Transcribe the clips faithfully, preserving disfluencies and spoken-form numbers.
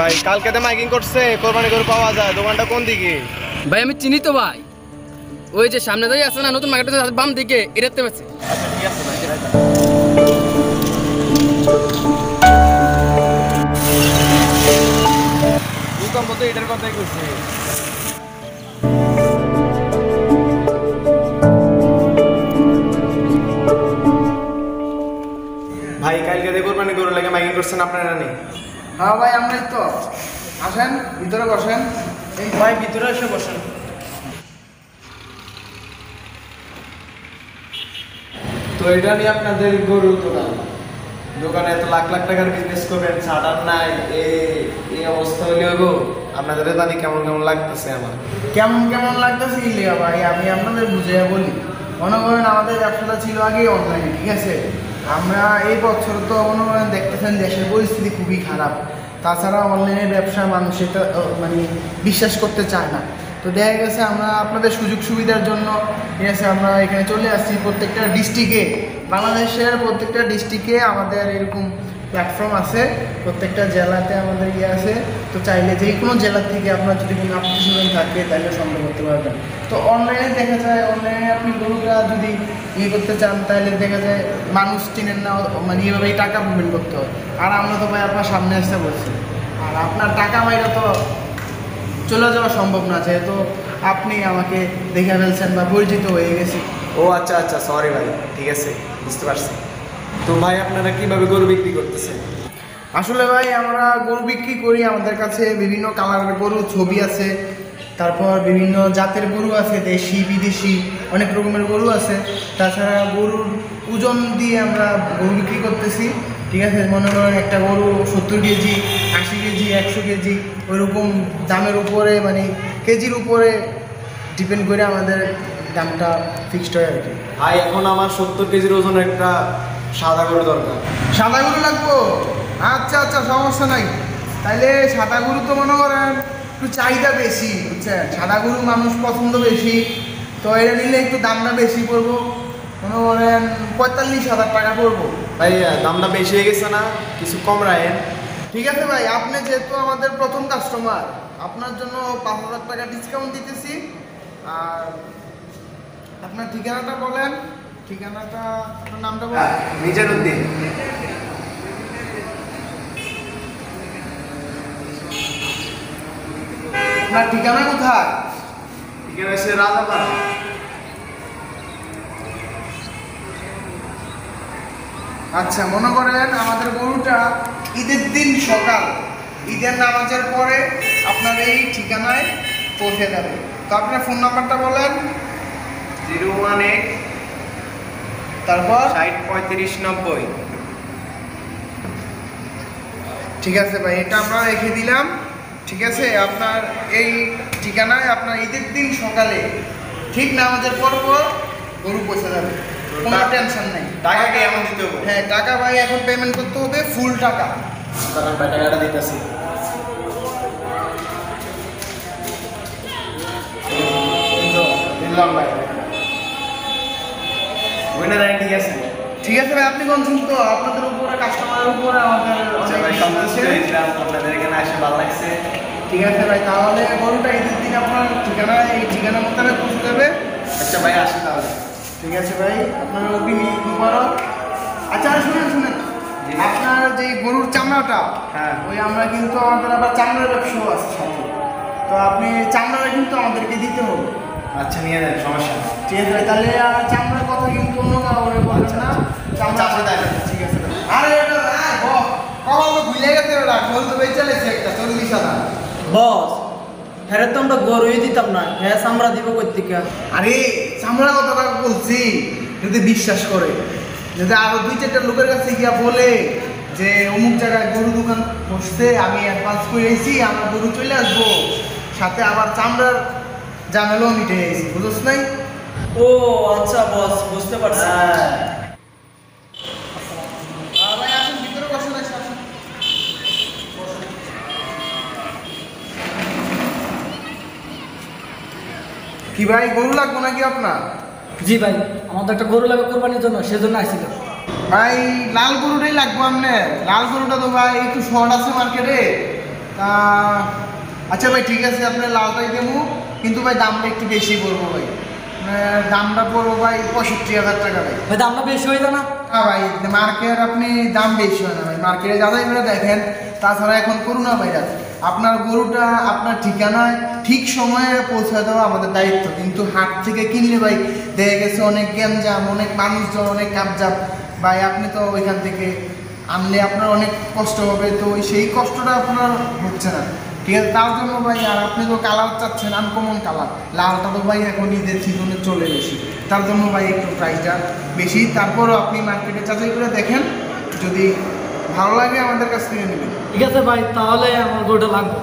ভাই কালকেতে মাইকিং করছে কোরবানি গরু পাওয়া যায় দোকানটা কোন দিকে? ভাই আমি চিনি তো ভাই, ওই যে সামনে দাঁড়িয়ে আছে না নতুন মার্কেটের বাম দিকে, এটাতে আছে। আচ্ছা ঠিক আছে ভাই, দোকান বলতে এটার কথাই কইছে। ভাই কালকে দেখো কোরবানি গরু লাগে মাইকিং করছেন আপনারা নি? হ্যাঁ ভাই আমরাই তো। আসেন ভিতরে বসেন। এই ভাই ভিতরে এসে বসেন। তো এটা নিয়ে আপনাদের গরু দোকান, দোকানে এত লাখ লাখ টাকার বিজনেস করবেন, ছাড়ার নাই, এই অবস্থা হইলে গো আপনাদের জানি কেমন কেমন লাগতেছে। আমার কেমন কেমন লাগতেছে ইলিয়া ভাই আমি আপনাদের বুঝিয়ে বলি। মনে করেন আমাদের ব্যবসাটা ছিল আগে অনলাইনে, ঠিক আছে? আমরা এই বছর তো মনে করেন দেখতেছেন দেশের পরিস্থিতি খুবই খারাপ, তাছাড়া অনলাইনের ব্যবসা মানুষ এটা মানে বিশ্বাস করতে চায় না। তো দেখা গেছে আমরা আপনাদের সুযোগ সুবিধার জন্য, ঠিক আছে, আমরা এখানে চলে আসছি। প্রত্যেকটা ডিস্ট্রিক্টে, বাংলাদেশের প্রত্যেকটা ডিস্ট্রিক্টে আমাদের এরকম প্ল্যাটফর্ম আছে, প্রত্যেকটা জেলাতে আমাদের ইয়ে আছে। তো চাইলে যে কোনো জেলা থেকে আপনার যদি কোনো আত্মীয় থাকে তাহলে সংগ্রহ করতে পারবেন। তো অনলাইনে দেখা যায়, অনলাইনে আপনি গরুরা যদি ইয়ে করতে চান তাহলে দেখা যায় মানুষ চেনেন না, মানে এইভাবেই টাকা পেমেন্ট করতে হয়। আর আমরা তো ভাই আপনার সামনে আসতে বলছি, আর আপনার টাকা মাইরা তো চলে যাওয়া সম্ভব না, যেহেতু আপনি আমাকে দেখে ফেলছেন বা পরিচিত হয়ে গেছি। ও আচ্ছা আচ্ছা, সরি ভাই, ঠিক আছে, বুঝতে পারছি। তো ভাই আপনারা কীভাবে গরু বিক্রি করতেছেন? আসলে ভাই আমরা গরু বিক্রি করি, আমাদের কাছে বিভিন্ন কালারের গরু ছবি আছে, তারপর বিভিন্ন জাতের গরু আছে, দেশি বিদেশি অনেক রকমের গরু আছে। তাছাড়া গরুর ওজন দিয়ে আমরা গরু বিক্রি করতেছি, ঠিক আছে? মনে করেন একটা গরু সত্তর কেজি, আশি কেজি, একশো কেজি ওইরকম দামের উপরে, মানে কেজির উপরে ডিপেন্ড করে আমাদের দামটা ফিক্সড হয় আর কি। ভাই এখন আমার সত্তর কেজির ওজন একটা সাদা গরু দরকার। সাদা গরু লাগবো? আচ্ছা আচ্ছা, সমস্যা নাই। তাইলে সাদা গরু তো মনে করেন একটু চাহিদা বেশি, বুঝছেন? সাদা গরু মানুষ পছন্দ বেশি, তো এটা নিলে একটু দামটা বেশি পড়বো, মনে করেন পঁয়তাল্লিশ হাজার টাকা পড়বো। ভাই দামটা বেশি হয়ে গেছে না, কিছু কম রাখেন। ঠিক আছে ভাই, আপনি যেহেতু আমাদের প্রথম কাস্টমার, আপনার জন্য পাঁচ হাজার টাকা ডিসকাউন্ট দিতেছি। আর আপনার ঠিকানাটা বলেন। ঠিকানাটা, আপনার নামটা বলেন। মিজানুদ্দিন। আপনার ঠিকানা কোথায়? ঠিকানা হচ্ছে রাজাপাড়া। আচ্ছা, মনে করেন আমাদের গরুটা ঈদের দিন সকাল, ঈদের নামাজের পরে আপনার এই ঠিকানায় পৌঁছে যাবে। তো আপনার ফোন নাম্বারটা বলেন। জিরো ওয়ান এইট, তারপর ষাট পঁয়ত্রিশ নব্বই। ঠিক আছে ভাই, এটা আমরা রেখে দিলাম। ঠিক আছে, আপনার এই ঠিকানায় আপনার ঈদের দিন সকালে ঠিক নামাজের পর পর গরু পৌঁছে যাবে, কোনো টেনশন নাই। টাকা কি এমন দিতে হবে? হ্যাঁ, টাকা ভাই এখন পেমেন্ট করতে হবে, ফুল টাকা। দাঁড়ান ভাই টাকাটা দিতেছি। দিলাম ভাই, ওইটা রাইট। ঠিক আছে, ঠিক আছে ভাই, আপনি কোন শুনতো আপনাদের উপরে, কাস্টমারের উপরে আমাদের অনেক সন্তুষ্ট হয়েছিলাম, আপনাদের এখানে আসে ভালো লাগছে। ঠিক আছে ভাই, তাহলে গরুটা ঈদের দিন আপনার ঠিকানায় এই ঠিকানা মোতাবেক পৌঁছে যাবে। আচ্ছা ভাই আসে তাহলে। ঠিক আছে ভাই, আপনার ওপি নিবারক। আচ্ছা শুনেন শুনেন, আপনার যে গরুর চামড়াটা, হ্যাঁ ওই আমরা কিন্তু আমাদের আবার চামড়ার ব্যবসাও আছে সাথে, তো আপনি চামড়াটা কিন্তু আমাদেরকে দিতে হবে। আচ্ছা নিয়ে যান, সমস্যা নেই। ঠিক আছে ভাই, তাহলে চামড়ার কথা কিন্তু অন্য কাউরে বলছে না, চামড়া আছে তাই। ঠিক আছে, আরে কখন তো ভুলে গেছে ওরা, গরু তো বেঁচে চলেছে একটা চল্লিশ হাজার। বস ফেরত তো আমরা গরুই দিতাম না, হ্যাঁ চামড়া দিব কর্তৃকা। আরে চামড়া কথাটা বলছি, যদি বিশ্বাস করে, যদি আরও দুই চারটা লোকের কাছে গিয়া বলে যে অমুক জায়গায় গরু দোকান বসতে আমি অ্যাডভান্স করে এসেছি, আমরা গরু চলে আসবো, সাথে আবার চামড়ার জানালেও মিটে গেছি, বুঝোস নাই? ও আচ্ছা বস, বুঝতে পারছি। কি ভাই গরু লাগবো নাকি আপনার? জি ভাই, আমাদের একটা গরু লাগবে কোরবানির জন্য, সেজন্য আসছিল ভাই। লাল গরুটাই লাগবো। আপনার লাল গরুটা তো ভাই একটু শর্ট আছে মার্কেটে, अच्छा भाई ठीक है अपने लालटाई देवो क्योंकि भाई दाम एक बेसि पड़ो भाई दाम पड़ो भाई पषट्टी हज़ार टाका भाई दाम बेसि हो जाए ना हाँ भाई मार्केट अपनी दाम बेसि हो ना भाई मार्केटे ज्यादा देखें ताछाड़ा एखन करोना भाइरास आपनार गरुटा आपनार ठिकाना ठीक समय पहुँचा देवा आमादेर दायित्व किन्तु हाट थेके किनले भाई देखा गेछे अनेक ग्यामजाम अनेक मानुषजन अनेक कामजाम भाई आपनि तो ओइखान थेके आनले आपनार अनेक कष्ट होबे तो सेई कष्टटा आपनार हच्छे ना ठीक आछे तार जोन्नो भाई आर आपनि तो कालार चाচ্ছেন আনকমন কালার लालटा तो भाई एखन ईदेर सीजने चले एसेছে तार जोन्नो भाई एकटु प्राइसटा बेशी तारपरेও आपनि मार्केटे যাচাই करे দেখেন যদি ভালো লাগে আমাদের কাছ থেকে নেবেন ঠিক আছে ভাই তাহলে আমার গোটা লাগবে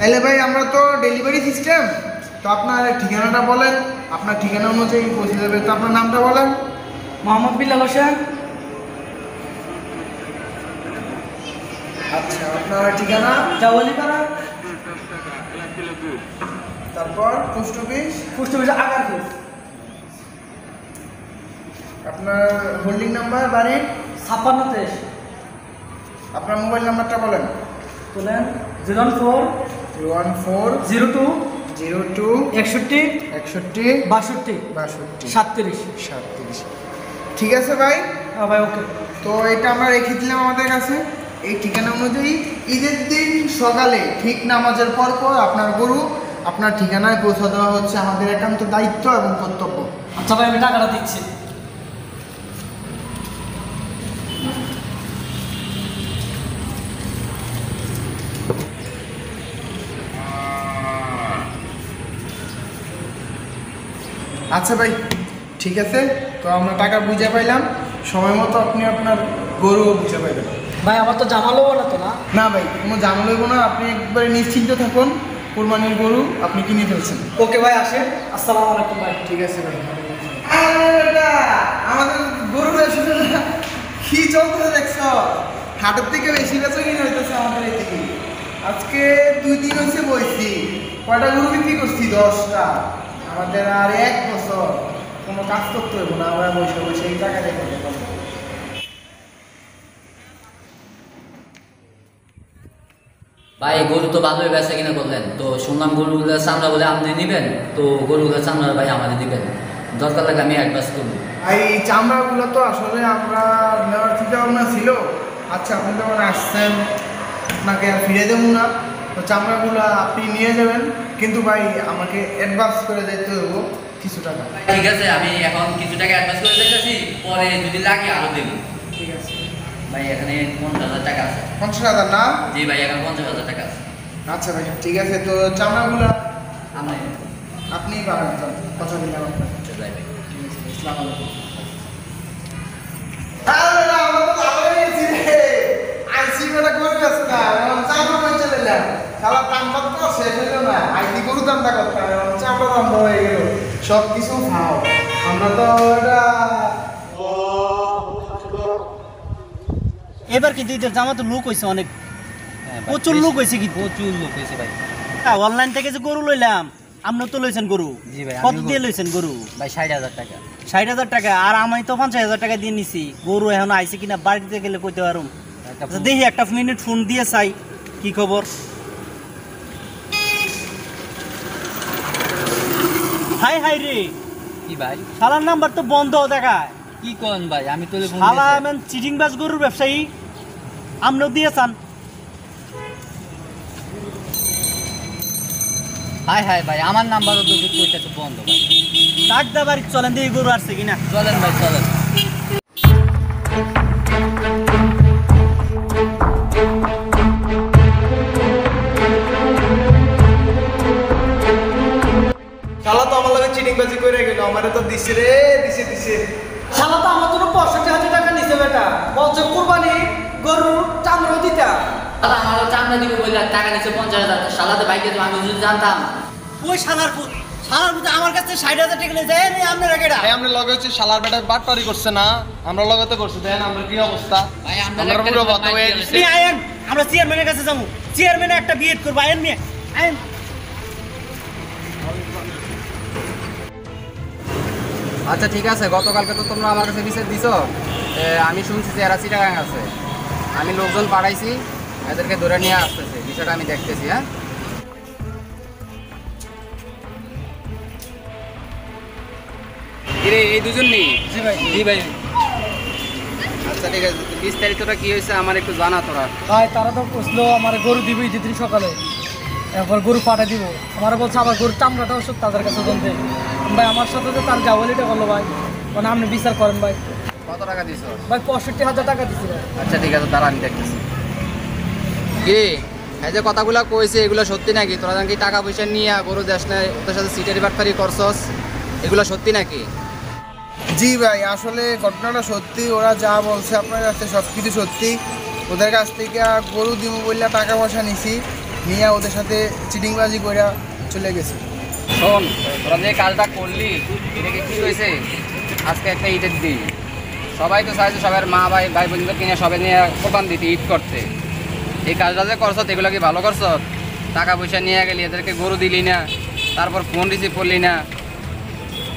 তাহলে ভাই আমরা তো ডেলিভারি সিস্টেম তো আপনার ঠিকানাটা বলেন আপনার ঠিকানা অনুযায়ী পৌঁছে যাবে তো আপনার নামটা বলেন মোহাম্মদ বিল্লাল হোসেন আচ্ছা আপনার ঠিকানা জাওয়ালিপাড়া তারপর post office post office Agarpur আপনার হোল্ডিং নাম্বার বাড়ি छप्पन तेईस अपना मोबाइल नम्बर बोलें बोलें zero four one four zero two zero two एकषट्टी एकषट्टी बाषट्टी बाषट्टी सैंतीस सैंतीस ठीक है भाई हाँ भाई ओके तो ये रेखे दिल ठिकाना अनुजाई ईदर दिन सकाले ठीक नामाज़ेर पर पर आपनार गरु आपनार ठिकाना पहुँचा देवा होच्छे आमादेर एकान्त दायित्व एबं कर्तव्य अच्छा भाई आमि टाकाटा दिच्छि अच्छा भाई ठीक है तो हमें टाका बुझे पाइलाम समय मतो अपनी अपनार गरु बुझे पाइबेन भाई आमार तो जामालो ना तो ना ना भाई कोनो जामालो हबो ना आपनि एकबारे निश्चिंत थाकुन कुरबानिर गरु आपनि किने फेलछेन ओके भाई आसेन अस्सलामु आलैकुम भाई ठीक है भाई अरे बेटा आमादेर गरु बेचेछो ना कि चलते देखछो हाटेर थेके बेशी बेचा किने हइतेछे आमादेर एदिके आजके दुई दिन हइছে বইছি কয়টা গরু বিক্রি করছি दस টা আমাদের আর এক বছর কোনো কাজ করতে হবে না আমরা বসে বসে এই টাকা দিয়ে করতে পারব ভাই গরু তো ভালোই বেচা কিনা করলেন তো শুনলাম গরুগুলো চামড়া বলে আপনি নেবেন তো গরুগুলো চামড়া ভাই আমাদের দিবেন দরকার লাগে আমি অ্যাডভান্স করব ভাই চামড়াগুলো তো আসলে আমরা নেওয়ার চিন্তা ভাবনা ছিল আচ্ছা আপনি যখন আসছেন আপনাকে আর ফিরে দেব না तो चामड़ागुला अपनी निये जाबेन किन्तु भाई आमाके एडभान्स करे दिते हबे किछु टाका ठीक आछे आमि एखन किछु टाका एडभान्स करे दितेछि परे जोदि लागे आरो देब ठीक आछे भाई एखाने पचास हज़ार टाका आछे पचास हज़ार ना जी भाई एखाने पचास हज़ार टाका आछे अच्छा भाई ठीक आछे तो चामड़ागुला आमि आपनिই বানান তো পছন্দ হলে আমাকে যাই ভাই আসসালামু আলাইকুম আরে না আমরা তো আইছি রে আইছি বেটা করবে আজকা আমরা চামড়া কইতে লাইলাম सारा दाम तो शेष हलो ना आईडी गरु दाम करते हैं चामड़ा दाम हो गल सब किस खाओ हमें तो एबार कि ईदर जामा तो लुक हो प्रचुर लुक हो प्रचुर लुक हो भाई अनलाइन थे गरु लैलम अपना तो लैसें गरु जी भाई कत दिए लैसें गरु भाई साठ हज़ार टाका साठ हज़ार टाका और हमें तो पचास हज़ार टाका दिए निसी गरु एखोनो आइछे किना बाड़ीते गेले कइते पारुम देखी एक मिनट फोन दिए चाई कि खबर हाय हाय रे की भाई सालार नंबर तो बंद हो देखा की कोन भाई आमी तो साला मन चिटिंग बाज गुरु व्यवसायी आमनो दिएछान हाय हाय भाई आमार नंबर तो दुई कोइटा तो बंद भाई काट दा बारी चलें दे गुरु आछे किना चलें भाई चलें চিটিংবাজি কইরা গেল আমারে তো দিছে রে দিছে দিছে শালা তো আমার জন্য পঁয়ষট্টি হাজার টাকা নিছে বেটা বলছে কুরবানি গরু চামড়া দিতা আর আমার চামড়া দিব বলে টাকা নিছে পঞ্চাশ হাজার শালা তো ভাইকে তো আমি যদি জানতাম ওই শালার পুত শালার পুত আমার কাছে ষাট হাজার টাকা নিয়ে যায় আমি আপনার আগেটা ভাই আমরা লগে হচ্ছে শালার বেটা বাটপারি করছে না আমরা লগে তো করছে দেন আমরা কি অবস্থা ভাই আমরা পুরো বত হয়ে গেছে এই আইন আমরা চেয়ারম্যানের কাছে যাব চেয়ারম্যানে একটা বিয়েট করব আইন মি আইন আচ্ছা ঠিক আছে গতকালকে তো তোমরা আমার কাছে বিচার দিছো আমি শুনছি যে এরা চিটাগাং আছে আমি লোকজন পাঠাইছি এদেরকে ধরে নিয়ে আসতেছে, বিষয়টা আমি দেখতেছি। হ্যাঁ, এই দুজন নেই? জি ভাই, জি ভাই। আচ্ছা ঠিক আছে, বিস্তারিতটা কি হয়েছে আমার একটু জানা। তোরা ভাই, তারা তো বুঝলো আমার গরু দিবি যেদিন সকালে, এরপর গরু পাঠা দিব। আমার বলছে আমার গরুর চামড়াটাও সব তাদের কাছে জানতে। ভাই আমার সাথে তো তার জাওয়ালিটা করলো ভাই, মানে আপনি বিচার করেন ভাই। কত টাকা দিছ ভাই? পঁয়ষট্টি হাজার টাকা দিছি ভাই। আচ্ছা ঠিক আছে, তারা আমি দেখতেছি। কি এই যে কথাগুলো কইছে এগুলো সত্যি নাকি? তোরা নাকি টাকা পয়সা নিয়ে গরু দেশ না, ওদের সাথে সিটের বাটফারি করছস, এগুলো সত্যি নাকি? জি ভাই, আসলে ঘটনাটা সত্যি। ওরা যা বলছে আপনার কাছে সব কিছু সত্যি। ওদের কাছ থেকে গরু দিব বললে টাকা পয়সা নিছি, নিয়ে ওদের সাথে চিটিংবাজি করে চলে গেছে। শোন, তোরা যে কাজটা করলি এটাকে কী হয়েছে, আজকে একটা ঈদের দিন, সবাই তো চাইছে সবার মা ভাই ভাই বোনদের কিনে সবাই নিয়ে কোরবান দিতে, ঈদ করতে। এই কাজটা যে করছ এগুলো কি ভালো করছ? টাকা পয়সা নিয়ে গেলি, এদেরকে গরু দিলি না, তারপর ফোন রিসিভ করলি না,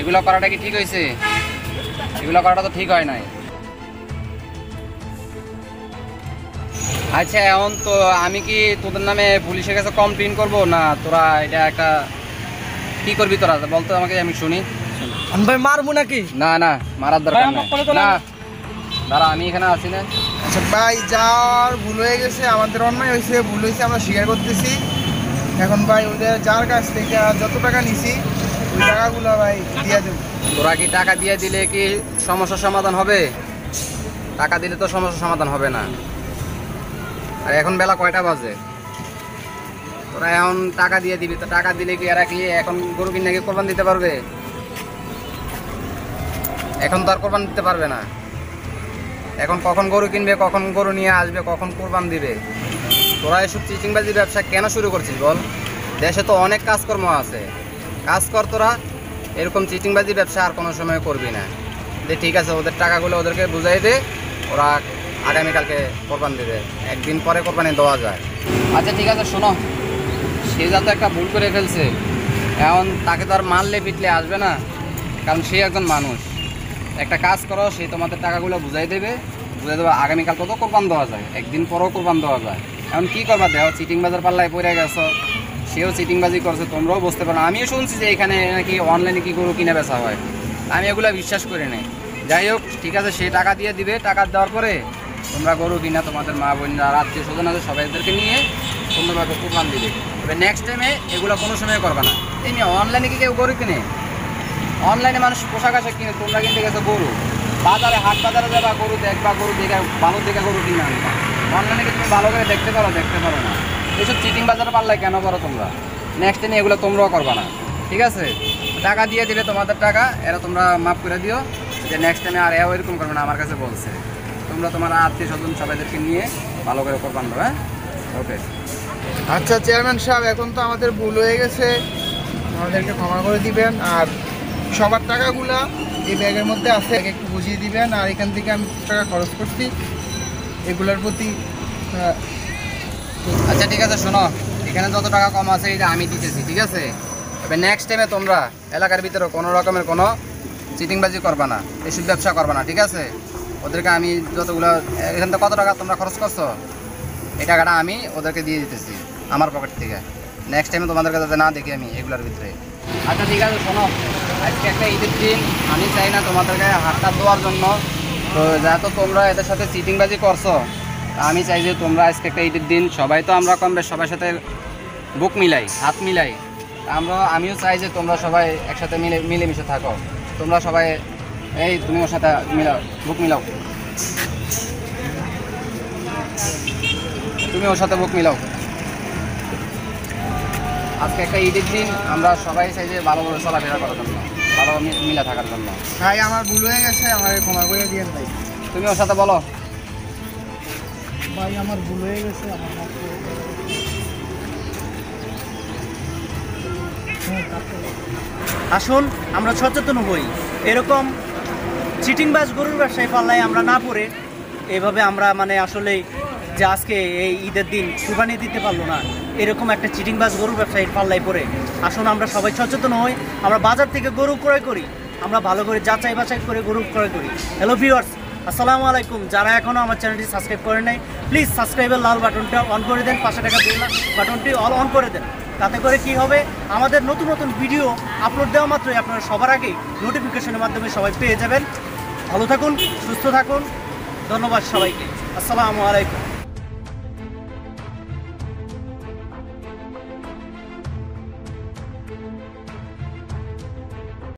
এগুলো করাটা কি ঠিক হয়েছে? এগুলো করাটা তো ঠিক হয় নাই। আচ্ছা এখন তো আমি কি তোদের নামে পুলিশের কাছে কমপ্লেন করবো না তোরা এটা একটা কি করবি? তোরা বলতো আমাকে, আমি শুনি। আমি ভাই মারবো নাকি? না না, মারার দরকার না, দাঁড়া আমি এখানে আছি না। আচ্ছা ভাই, যার ভুল হয়ে গেছে, আমাদের অন্যায় হয়েছে, ভুল হয়েছে, আমরা স্বীকার করতেছি। এখন ভাই ওদের যার কাছ থেকে যত টাকা নিছি ওই টাকাগুলো ভাই দিয়ে দেবো। তোরা কি টাকা দিয়ে দিলে কি সমস্যার সমাধান হবে? টাকা দিলে তো সমস্যার সমাধান হবে না। আর এখন বেলা কয়টা বাজে? তোরা এখন টাকা দিয়ে দিবি, তো টাকা দিলে কি এরা কি এখন গরু কিনে কি কোরবান দিতে পারবে? এখন তো আর কোরবান দিতে পারবে না। এখন কখন গরু কিনবে, কখন গরু নিয়ে আসবে, কখন কোরবান দিবে? তোরা এসব চিটিংবাজি ব্যবসা কেন শুরু করছিস বল? দেশে তো অনেক কাজকর্ম আছে, কাজ কর। তোরা এরকম চিটিংবাজি ব্যবসা আর কোনো সময় করবি না। যে ঠিক আছে, ওদের টাকাগুলো ওদেরকে বুঝাই দে, ওরা আগামীকালকে কোরবান দেবে, একদিন পরে কোরবানি দেওয়া যায়। আচ্ছা ঠিক আছে, শোনো, সে যাতে একটা ভুল করে ফেলছে, এখন তাকে তো আর মারলে পিটলে আসবে না, কারণ সে একজন মানুষ। একটা কাজ করো, সে তোমাদের টাকাগুলো বুঝাই দেবে, বুঝাই দেবে আগামীকাল কত কোরবান দেওয়া যায়, একদিন পরেও কোরবান দেওয়া যায়। এখন কী করবা? দেখো চিটিং বাজার পাল্লায় পড়ে গেছো, সেও চিটিংবাজি করছে, তোমরাও বুঝতে পারো। আমিও শুনছি যে এখানে নাকি অনলাইনে কি গরু কিনে বেচা হয়, আমি এগুলো বিশ্বাস করি না। যাই হোক ঠিক আছে, সে টাকা দিয়ে দিবে, টাকা দেওয়ার পরে তোমরা গরু কিনা তোমাদের মা বোনরা আত্মীয় স্বজন আছে সবাইদেরকে নিয়ে সুন্দরভাবে কোরবান দিবে। তবে নেক্সট টাইমে এগুলো কোনো সময় করবে না। এই নিয়ে অনলাইনে কি কেউ গরু কিনে? অনলাইনে মানুষ পোশাক আশাক কিনে, তোমরা কিনতে গেছো গরু। বাজারে হাট বাজারে যাবা, গরু দেখবা, গরু দেখা ভালো দেখা গরু কিনে আনবা। অনলাইনে কি তুমি ভালো করে দেখতে পারো? দেখতে পারো না। এইসব চিটিং বাজার পারলে কেন করো তোমরা? নেক্সট টাইম এগুলো তোমরাও করবা না, ঠিক আছে? টাকা দিয়ে দিলে তোমাদের টাকা, এরা তোমরা মাফ করে দিও, যে নেক্সট টাইমে আর এও এরকম করবে না। আমার কাছে বলছে তোমরা তোমার আত্মীয় স্বজন সবাইদেরকে নিয়ে ভালো করে কোরবান দেবে। ওকে। আচ্ছা চেয়ারম্যান সাহেব, এখন তো আমাদের ভুল হয়ে গেছে, আমাদেরকে ক্ষমা করে দিবেন। আর সবার টাকাগুলা এই ব্যাগের মধ্যে আছে, একটু বুঝিয়ে দিবেন। আর এখান থেকে আমি টাকা খরচ করছি এগুলোর প্রতি। আচ্ছা ঠিক আছে, শোনো, এখানে যত টাকা কম আছে এটা আমি দিতেছি, ঠিক আছে? তবে নেক্সট টাইমে তোমরা এলাকার ভিতরে কোনো রকমের কোনো চিটিংবাজি করবা না, এসব ব্যবসা করবা না, ঠিক আছে? ওদেরকে আমি যতগুলো এখান থেকে কত টাকা তোমরা খরচ করছো, এই টাকাটা আমি ওদেরকে দিয়ে দিতেছি আমার পকেট থেকে। নেক্সট টাইমে তোমাদেরকে যাতে না দেখি আমি এগুলোর ভিতরে। আচ্ছা ঠিক আছে, শোনো, আজকে একটা ঈদের দিন, আমি চাই না তোমাদেরকে হাতটা দেওয়ার জন্য। তো যেহেতু তোমরা এদের সাথে চিটিংবাজি করছো, আমি চাই যে তোমরা আজকে একটা ঈদের দিন, সবাই তো আমরা কম বেশ সবার সাথে বুক মিলাই, হাত মিলাই। আমরা আমিও চাই যে তোমরা সবাই একসাথে মিলে মিলেমিশে থাকো। তোমরা সবাই এই তুমি ওর সাথে মিলাও, বুক মিলাও, তুমি ওর সাথে বুক মিলাও। আজকে একটা ঈদের দিন, আমরা সবাই চাই যে ভালোভাবে চলাফেরা করার জন্য, ভালো মিলা থাকার জন্য। ভাই আমার ভুল হয়ে গেছে, আমার ক্ষমা করে দিয়েন ভাই। তুমি ওর সাথে বলো, ভাই আমার ভুল হয়ে গেছে। আসুন আমরা সচেতন হই, এরকম চিটিংবাজ গরুর ব্যবসায় পাল্লায় আমরা না পড়ে। এভাবে আমরা মানে আসলে যে আজকে এই ঈদের দিন কুরবানি দিতে পারলো না, এরকম একটা চিটিংবাজ গরুর ব্যবসায় পাল্লায় পড়ে। আসুন আমরা সবাই সচেতন হই, আমরা বাজার থেকে গরু ক্রয় করি, আমরা ভালো করে যাচাই বাছাই করে গরু ক্রয় করি। হ্যালো ভিউয়ার্স, আসসালামু আলাইকুম। যারা এখনও আমার চ্যানেলটি সাবস্ক্রাইব করেন নাই, প্লিজ সাবস্ক্রাইবের লাল বাটনটা অন করে দেন, পাশে থাকা বেল বাটনটি অল অন করে দেন। তাতে করে কি হবে, আমাদের নতুন নতুন ভিডিও আপলোড দেওয়া মাত্রই আপনারা সবার আগেই নোটিফিকেশনের মাধ্যমে সবাই পেয়ে যাবেন। ভালো থাকুন, সুস্থ থাকুন, ধন্যবাদ সবাইকে। আসসালামু আলাইকুম।